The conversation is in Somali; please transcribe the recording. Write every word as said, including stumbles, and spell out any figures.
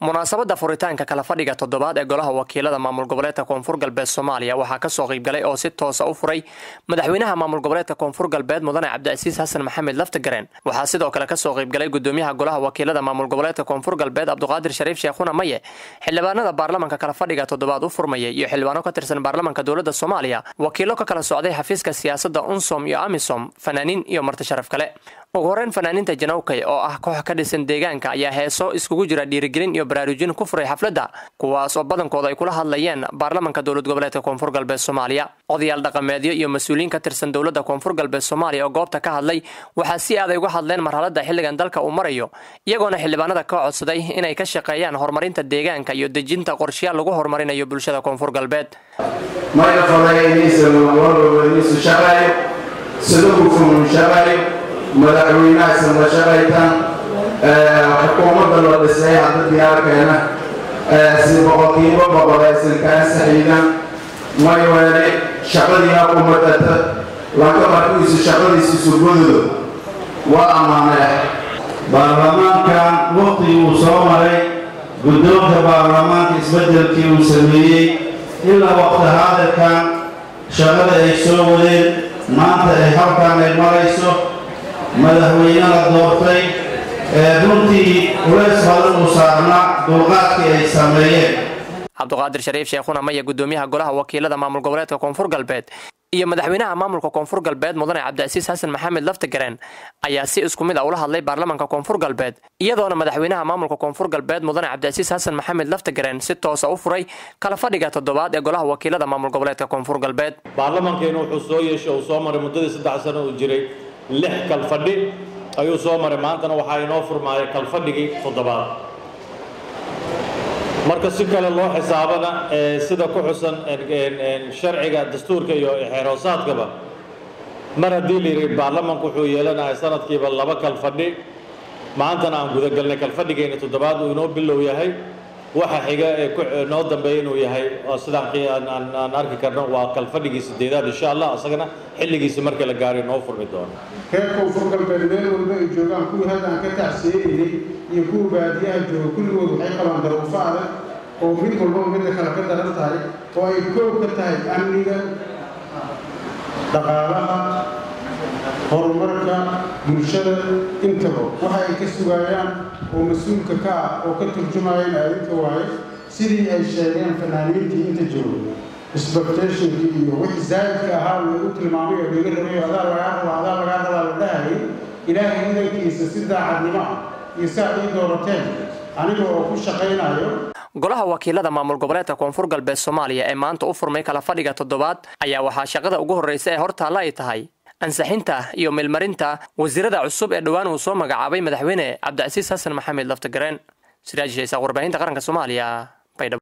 munaasabada furitaanka kalafadhiga toddobaad ee golaha wakiilada maamul goboleedka koonfur galbeed Soomaaliya waxaa ka soo qayb galay oo si toos ah u furay madaxweynaha maamul goboleedka koonfur galbeed mudane Abdiaziz Hasan Mohamed Laftagareen waxaa sidoo kale ka soo qayb galay gudoomiyaha golaha wakiilada maamul goboleedka koonfur galbeed Cabdiqadir Shariif Sheekhuna maye xildhibaanada baarlamaanka kalafadhiga toddobaad u furmayay iyo xildhibaano ka tirsan baarlamaanka dawladda Soomaaliya wakiilo ka kala socday xafiiska siyaasadda unsom iyo amisom fanaaniin iyo marti sharaf kale ugu horeen fanaaniinta Janowkay oo ah koox ka dhisan deegaanka ayaa heeso iskugu jira dhiirigelin iyo baraarujin ku furay xafladda kuwaas oo badankooda ay kula hadlayeen baarlamaanka dawlad goboleedka koonfur galbeed Soomaaliya odayaal dhaqameedyo iyo mas'uuliin ka tirsan dawladda koonfur galbeed Soomaaliya oo goobta ka hadlay waxa si aad ay uga hadleen marxaladda xilligan dalka uu marayo iyagoona xildhibaanada ka codsaday inay ka shaqeeyaan horumarinta deegaanka iyo dejinta qorshayaal lagu horumarinayo bulshada koonfur galbeed marka fadhigiisa loo wadiisu shaqayo sidoo kale shaqayo madaxweynaha sama shaqaytan ee xukuumadda la dhisay hadda diyaarkeena ee siboqotiiba boqolaysan ka saxiidan way wali shaqadiina ummadada laga markiisu shaqadiisu suuqoodo waa amaanah baarlamaanka waqti uu soo maray guddoonka baarlamaanka isbeddelkii uu sameeyay ilaa waqti hadalka shaqada ay soo wadeen maanta ay halkaan ay marayso madaxweynaha doortay ee runtii walaas hadan u saarna dulqaadkii ay sameeyeen Cabdiqaadir Shariif Sheekhuna maye gudoomiyaha golaha wakiilada maamul goboleedka koonfur galbeed iyo madaxweynaha maamulka koonfur galbeed mudane Cabdiaziz Hasan Maxamed Laftagareen ayaa si isku mid ah ula hadlay baarlamaanka koonfur galbeed iyadoona madaxweynaha maamulka koonfur galbeed mudane Cabdiaziz Hasan Maxamed Laftagareen si toos ah u furay kalafadhiga toddobaad ee golaha wakiilada maamul goboleedka koonfur galbeed baarlamaankeenu wuxuu soo yeeshay oo soo maray muddadii saddex sano oo jiray lix kalfadhi ayuu soo maray maantana waxa inoo furmaayay kalfadhigii toddobaad marka si kale loo xisaabana ee sida ku xusan ee sharciga dastuurka iyo xeeroosaadkaba mar hadii la yiri baarlamaanku wuxuu yeelanayaa sanadkiiba laba kalfadhi maantana aan guda galnay kalfadhigeena toddobaad uu inoo bilow yahay waxa xiga ee ku noo dambeeyay inuu yahay sida aan arki karno waa kalfadhigii sideedaad insha Allah asagana xilligiisa marka la gaaro noo furmi doono keeko furgalbeed weyn oo joogan ku hadaan ka taxsiinay iyo ku baadiyaha jooga kulligood waxay qaban daro faada oo mid walba mid kale ka daran tahay oo ay koob ka tahay amniga dhaqaalaha horumarka bulshada inta waxa ay ka sugayaan oo mas'uulka ka oo ka turjumaayay arrinta waayay sidii ay sheegeen fanaaniintii inta jooga isbaqtaashii iyo wixii zaadka ahaa lagu tilmaamay ee laga rabayo adaa laga rabayo ilaahay inankiisa sida cadnimo iyo saacii doorateen anigoo ku shaqeynayo golaha wakiilada maamul goboleedka koonfur galbeed Soomaaliya ee maanta u furmay kalafadhiga toddobaad ayaa waxa shaqada ugu horreysay ee hortaala ay tahay ansaxinta iyo meelmarinta wasiirada cusub ee dhawaan uu soo magacaabay madaxweyne Cabdiaziz Hasan Maxamed Laftagareen siraajisay warbaahinta qaranka Soomaaliya.